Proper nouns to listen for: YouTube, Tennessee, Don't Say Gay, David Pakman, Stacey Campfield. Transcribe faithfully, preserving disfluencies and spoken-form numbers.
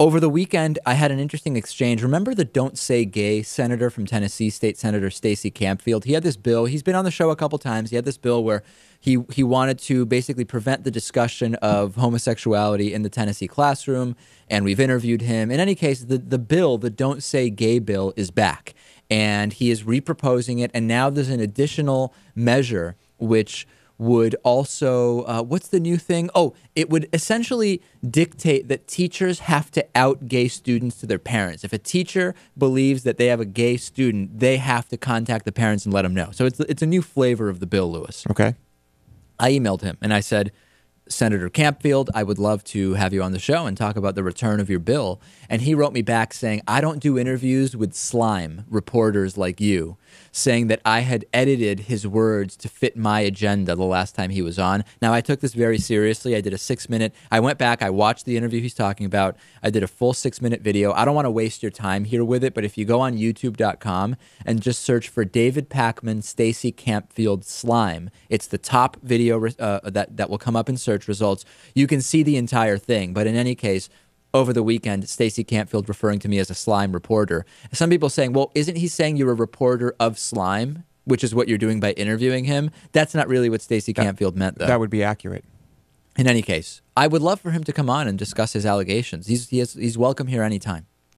Over the weekend, I had an interesting exchange. Remember the Don't Say Gay senator from Tennessee, State Senator Stacey Campfield? He had this bill. He's been on the show a couple times. He had this bill where he he wanted to basically prevent the discussion of homosexuality in the Tennessee classroom, and we've interviewed him. In any case, the, the bill, the Don't Say Gay bill, is back, and he is reproposing it, and now there's an additional measure which would also, uh, what's the new thing? Oh, it would essentially dictate that teachers have to out gay students to their parents. If a teacher believes that they have a gay student, they have to contact the parents and let them know. So it's, it's a new flavor of the bill, Lewis. Okay. I emailed him and I said, Senator Campfield, I would love to have you on the show and talk about the return of your bill. And he wrote me back saying, I don't do interviews with slime reporters like you, saying that I had edited his words to fit my agenda the last time he was on. Now, I took this very seriously. I did a six minute. I went back. I watched the interview he's talking about. I did a full six minute video. I don't want to waste your time here with it. But if you go on YouTube dot com and just search for David Pakman, Stacey Campfield slime, it's the top video uh, that, that will come up in search results. You can see the entire thing. But in any case, over the weekend, Stacey Campfield referring to me as a slime reporter. Some people saying, well, isn't he saying you're a reporter of slime, which is what you're doing by interviewing him? That's not really what Stacey Campfield meant, though. That would be accurate. In any case, I would love for him to come on and discuss his allegations. He's, he is, he's welcome here anytime.